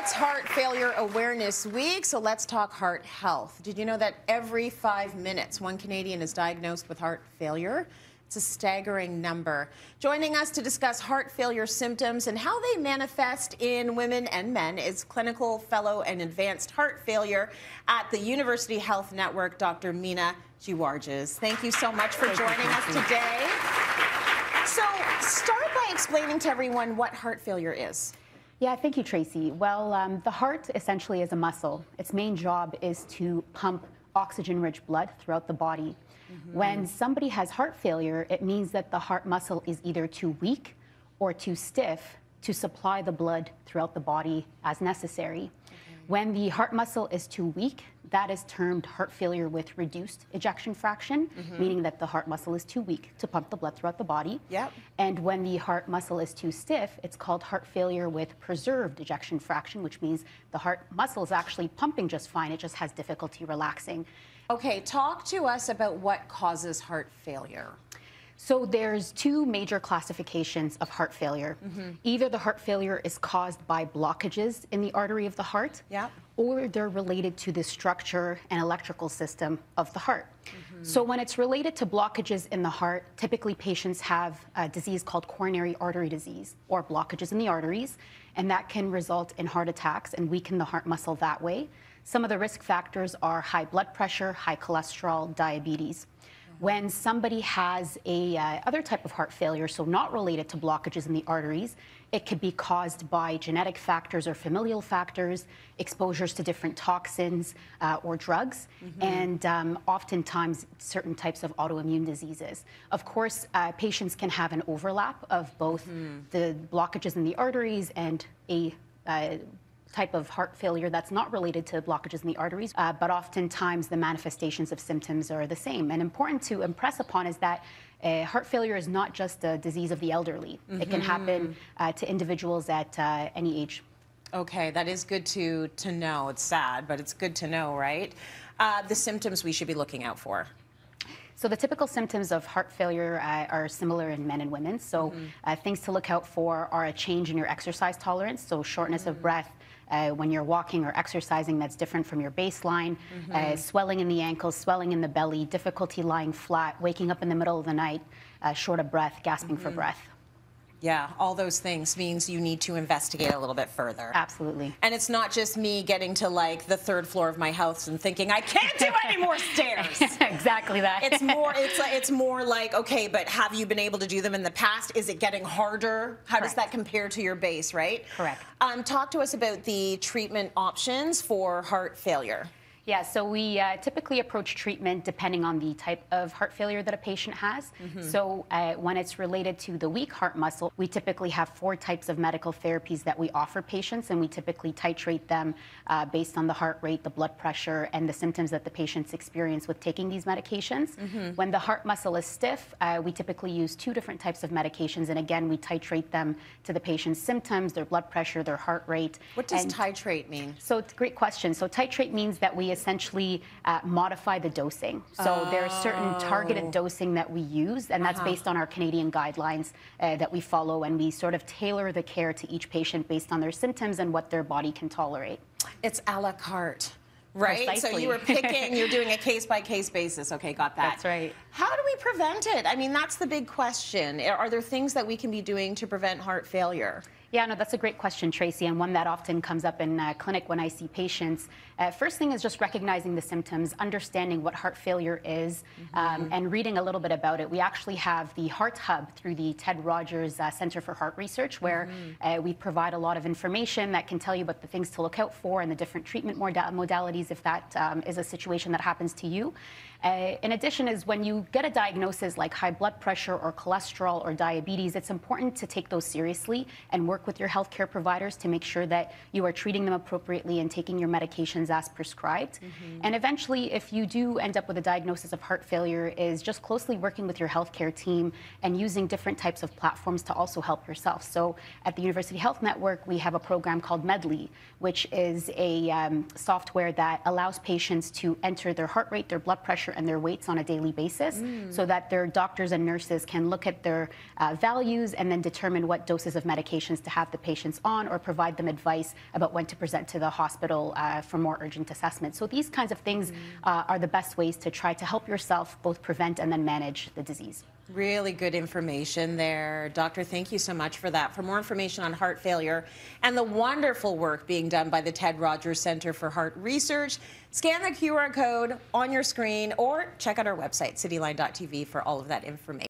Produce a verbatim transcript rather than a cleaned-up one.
It's Heart Failure Awareness Week, so let's talk heart health. Did you know that every five minutes, one Canadian is diagnosed with heart failure? It's a staggering number. Joining us to discuss heart failure symptoms and how they manifest in women and men is clinical fellow and advanced heart failure at the University Health Network, Doctor Mena Gewarges. Thank you so much for Thank joining you. us today. So start by explaining to everyone what heart failure is. Yeah, thank you, Tracy. Well, um, the heart essentially is a muscle. Its main job is to pump oxygen-rich blood throughout the body. Mm-hmm. When somebody has heart failure, it means that the heart muscle is either too weak or too stiff to supply the blood throughout the body as necessary. Okay. When the heart muscle is too weak, that is termed heart failure with reduced ejection fraction, mm-hmm. meaning that the heart muscle is too weak to pump the blood throughout the body. Yep. And when the heart muscle is too stiff, it's called heart failure with preserved ejection fraction, which means the heart muscle is actually pumping just fine, it just has difficulty relaxing. Okay, talk to us about what causes heart failure. So there's two major classifications of heart failure. Mm-hmm. Either the heart failure is caused by blockages in the artery of the heart, yeah. or they're related to the structure and electrical system of the heart. Mm-hmm. So when it's related to blockages in the heart, typically patients have a disease called coronary artery disease or blockages in the arteries, and that can result in heart attacks and weaken the heart muscle that way. Some of the risk factors are high blood pressure, high cholesterol, diabetes. When somebody has a uh, other type of heart failure, so not related to blockages in the arteries, it could be caused by genetic factors or familial factors, exposures to different toxins uh, or drugs, mm-hmm. and um, oftentimes certain types of autoimmune diseases. Of course, uh, patients can have an overlap of both mm. the blockages in the arteries and a uh, type of heart failure that's not related to blockages in the arteries, uh, but oftentimes the manifestations of symptoms are the same. And important to impress upon is that uh, heart failure is not just a disease of the elderly. Mm-hmm. It can happen uh, to individuals at uh, any age. Okay, that is good to, to know. It's sad, but it's good to know, right? Uh, the symptoms we should be looking out for. So the typical symptoms of heart failure uh, are similar in men and women. So mm-hmm. uh, things to look out for are a change in your exercise tolerance, so shortness mm-hmm. of breath, Uh, when you're walking or exercising that's different from your baseline, mm-hmm. uh, swelling in the ankles, swelling in the belly, difficulty lying flat, waking up in the middle of the night, uh, short of breath, gasping mm-hmm. for breath. Yeah, all those things means you need to investigate a little bit further. Absolutely. And it's not just me getting to like the third floor of my house and thinking I can't do any more stairs. Exactly that. It's more it's like, it's more like, okay, but have you been able to do them in the past? Is it getting harder? How Correct. Does that compare to your base, right? Correct. Um, talk to us about the treatment options for heart failure. Yeah, so we uh, typically approach treatment depending on the type of heart failure that a patient has. Mm-hmm. So uh, when it's related to the weak heart muscle, we typically have four types of medical therapies that we offer patients, and we typically titrate them uh, based on the heart rate, the blood pressure, and the symptoms that the patients experience with taking these medications. Mm-hmm. When the heart muscle is stiff, uh, we typically use two different types of medications, and again, we titrate them to the patient's symptoms, their blood pressure, their heart rate. What does and titrate mean? So it's a great question. So titrate means that we essentially uh, modify the dosing. So oh. there are certain targeted dosing that we use, and that's uh-huh. based on our Canadian guidelines uh, that we follow, and we sort of tailor the care to each patient based on their symptoms and what their body can tolerate. It's a la carte, right? Precisely. So you were picking, you're doing a case-by-case basis. Okay, got that. That's right. How do we prevent it? I mean, that's the big question. Are there things that we can be doing to prevent heart failure? Yeah, no, that's a great question, Tracy, and one that often comes up in uh, clinic when I see patients. Uh, first thing is just recognizing the symptoms, understanding what heart failure is, mm-hmm. um, and reading a little bit about it. We actually have the Heart Hub through the Ted Rogers uh, Center for Heart Research, where mm-hmm. uh, we provide a lot of information that can tell you about the things to look out for and the different treatment modalities if that um, is a situation that happens to you. Uh, in addition is when you get a diagnosis like high blood pressure or cholesterol or diabetes, it's important to take those seriously and work with your healthcare providers to make sure that you are treating them appropriately and taking your medications as prescribed. Mm-hmm. And eventually, if you do end up with a diagnosis of heart failure, is just closely working with your healthcare team and using different types of platforms to also help yourself. So at the University Health Network, we have a program called Medly, which is a um, software that allows patients to enter their heart rate, their blood pressure, and their weights on a daily basis mm. so that their doctors and nurses can look at their uh, values and then determine what doses of medications to have the patients on or provide them advice about when to present to the hospital uh, for more urgent assessment. So these kinds of things uh, are the best ways to try to help yourself both prevent and then manage the disease. Really good information there. Doctor, thank you so much for that. For more information on heart failure and the wonderful work being done by the Ted Rogers Center for Heart Research, scan the Q R code on your screen or check out our website, cityline dot T V, for all of that information.